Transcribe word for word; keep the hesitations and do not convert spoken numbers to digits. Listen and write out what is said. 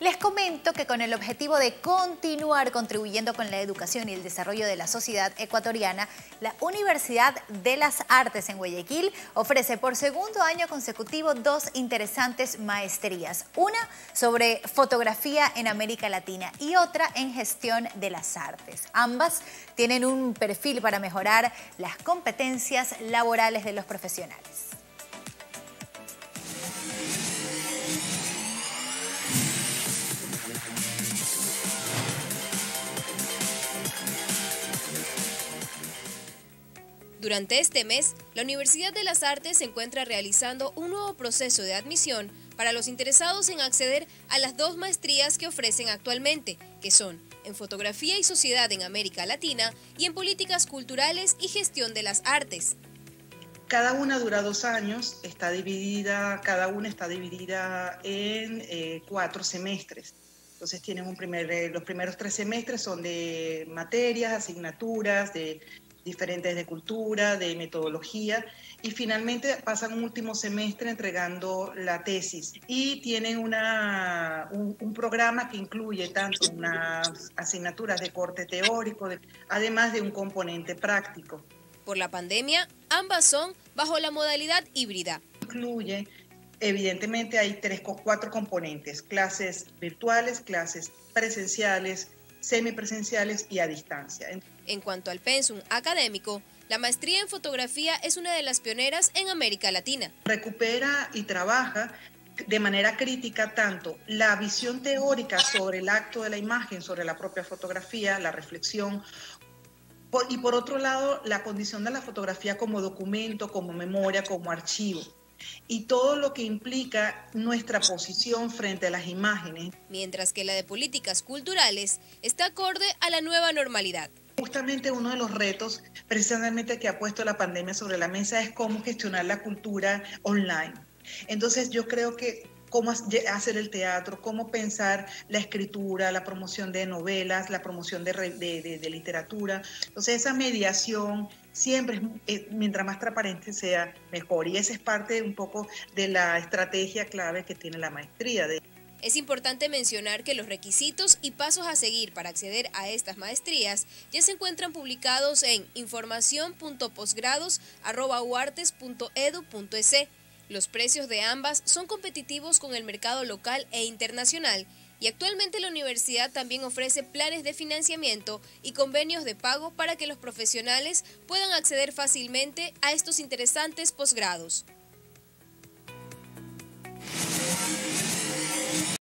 Les comento que con el objetivo de continuar contribuyendo con la educación y el desarrollo de la sociedad ecuatoriana, la Universidad de las Artes en Guayaquil ofrece por segundo año consecutivo dos interesantes maestrías. Una sobre fotografía en América Latina y otra en gestión de las artes. Ambas tienen un perfil para mejorar las competencias laborales de los profesionales. Durante este mes, la Universidad de las Artes se encuentra realizando un nuevo proceso de admisión para los interesados en acceder a las dos maestrías que ofrecen actualmente, que son en Fotografía y Sociedad en América Latina y en Políticas Culturales y Gestión de las Artes. Cada una dura dos años, está dividida, cada una está dividida en eh, cuatro semestres. Entonces tienen un primer, los primeros tres semestres son de materias, asignaturas, de... diferentes de cultura, de metodología, y finalmente pasan un último semestre entregando la tesis. Y tienen una, un, un programa que incluye tanto unas asignaturas de corte teórico, de, además de un componente práctico. Por la pandemia, ambas son bajo la modalidad híbrida. Incluye, evidentemente, hay tres o cuatro componentes, clases virtuales, clases presenciales, semipresenciales y a distancia. En cuanto al pensum académico, la maestría en fotografía es una de las pioneras en América Latina. Recupera y trabaja de manera crítica tanto la visión teórica sobre el acto de la imagen, sobre la propia fotografía, la reflexión, y por otro lado la condición de la fotografía como documento, como memoria, como archivo, y todo lo que implica nuestra posición frente a las imágenes. Mientras que la de políticas culturales está acorde a la nueva normalidad. Justamente uno de los retos precisamente que ha puesto la pandemia sobre la mesa es cómo gestionar la cultura online. Entonces yo creo que cómo hacer el teatro, cómo pensar la escritura, la promoción de novelas, la promoción de, de, de, de literatura. Entonces esa mediación siempre, es, mientras más transparente sea, mejor. Y esa es parte un poco de la estrategia clave que tiene la maestría. Es importante mencionar que los requisitos y pasos a seguir para acceder a estas maestrías ya se encuentran publicados en información punto posgrados arroba uartes punto edu punto e c. Los precios de ambas son competitivos con el mercado local e internacional, y actualmente la universidad también ofrece planes de financiamiento y convenios de pago para que los profesionales puedan acceder fácilmente a estos interesantes posgrados.